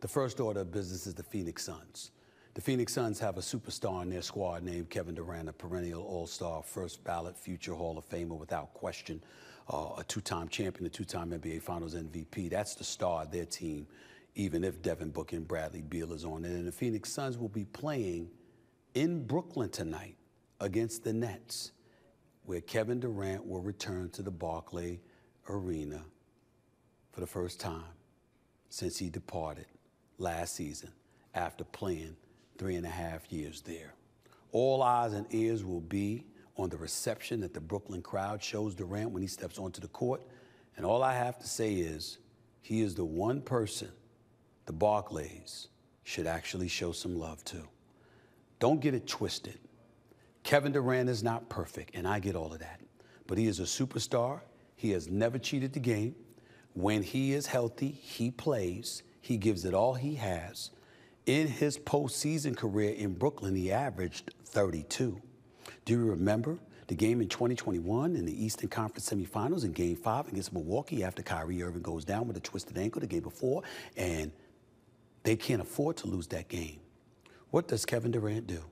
The first order of business is the Phoenix Suns. The Phoenix Suns have a superstar in their squad named Kevin Durant, a perennial all-star, first ballot, future Hall of Famer without question, a two-time champion, a two-time NBA Finals MVP. That's the star of their team, even if Devin Booker and Bradley Beal is on it. And the Phoenix Suns will be playing in Brooklyn tonight against the Nets, where Kevin Durant will return to the Barclays Arena for the first time since he departed last season after playing 3.5 years there. All eyes and ears will be on the reception that the Brooklyn crowd shows Durant when he steps onto the court. And all I have to say is, he is the one person the Barclays should actually show some love to. Don't get it twisted. Kevin Durant is not perfect, and I get all of that. But he is a superstar. He has never cheated the game. When he is healthy, he plays. He gives it all he has. In his postseason career in Brooklyn, he averaged 32. Do you remember the game in 2021 in the Eastern Conference Semifinals in Game 5 against Milwaukee after Kyrie Irving goes down with a twisted ankle the game before, and they can't afford to lose that game? What does Kevin Durant do?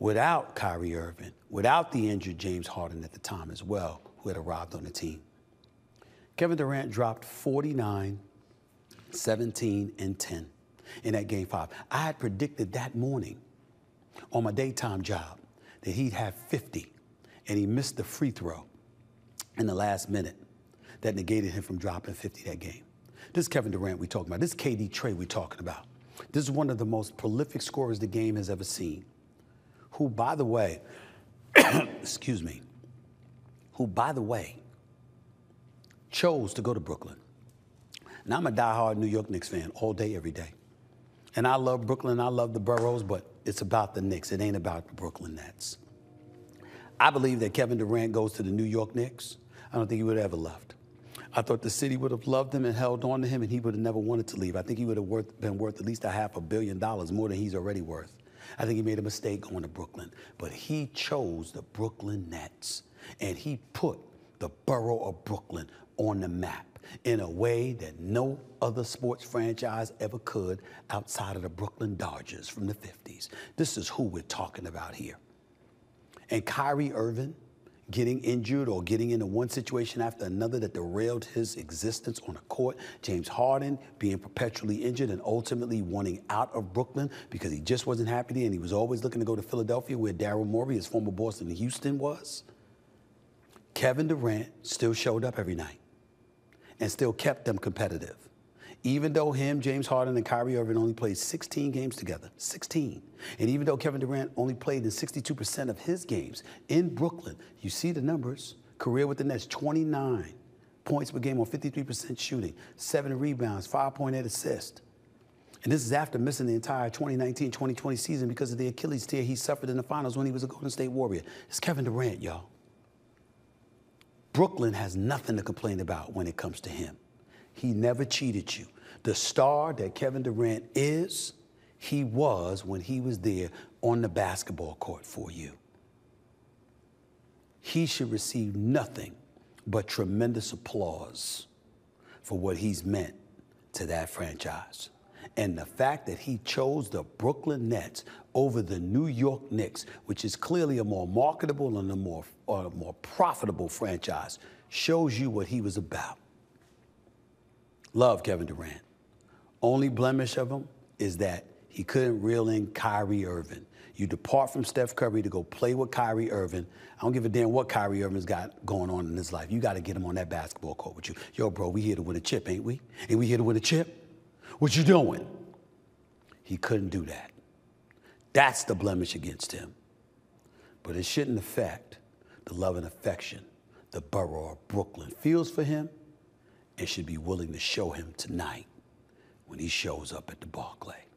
Without Kyrie Irving, without the injured James Harden at the time as well, who had arrived on the team, Kevin Durant dropped 49, 17, and 10. In that Game 5. I had predicted that morning on my daytime job that he'd have 50, and he missed the free throw in the last minute that negated him from dropping 50 that game. This is Kevin Durant we're talking about. This is KD Trey we're talking about. This is one of the most prolific scorers the game has ever seen, who, by the way, excuse me, who, by the way, chose to go to Brooklyn. Now, I'm a diehard New York Knicks fan all day, every day. And I love Brooklyn, I love the boroughs, but it's about the Knicks. It ain't about the Brooklyn Nets. I believe that Kevin Durant goes to the New York Knicks. I don't think he would have ever left. I thought the city would have loved him and held on to him, and he would have never wanted to leave. I think he would have been worth at least $500 million, more than he's already worth. I think he made a mistake going to Brooklyn, but he chose the Brooklyn Nets, and he put the borough of Brooklyn on the map in a way that no other sports franchise ever could outside of the Brooklyn Dodgers from the 50s. This is who we're talking about here. And Kyrie Irving getting injured or getting into one situation after another that derailed his existence on the court, James Harden being perpetually injured and ultimately wanting out of Brooklyn because he just wasn't happy there and he was always looking to go to Philadelphia where Daryl Morey, his former boss in Houston, was. Kevin Durant still showed up every night and still kept them competitive. Even though him, James Harden, and Kyrie Irving only played 16 games together, 16. And even though Kevin Durant only played in 62% of his games in Brooklyn, you see the numbers. Career with the Nets, 29 points per game on 53% shooting, 7 rebounds, 5.8 assists. And this is after missing the entire 2019-2020 season because of the Achilles tear he suffered in the finals when he was a Golden State Warrior. It's Kevin Durant, y'all. Brooklyn has nothing to complain about when it comes to him. He never cheated you. The star that Kevin Durant is, he was when he was there on the basketball court for you. He should receive nothing but tremendous applause for what he's meant to that franchise. And the fact that he chose the Brooklyn Nets over the New York Knicks, which is clearly a more marketable and a more profitable franchise, shows you what he was about. Love Kevin Durant. Only blemish of him is that he couldn't reel in Kyrie Irving. You depart from Steph Curry to go play with Kyrie Irving. I don't give a damn what Kyrie Irving's got going on in his life. You got to get him on that basketball court with you. Yo, bro, we here to win a chip, ain't we? Ain't we here to win a chip? What you doing? He couldn't do that. That's the blemish against him. But it shouldn't affect the love and affection the borough of Brooklyn feels for him and should be willing to show him tonight when he shows up at the Barclays.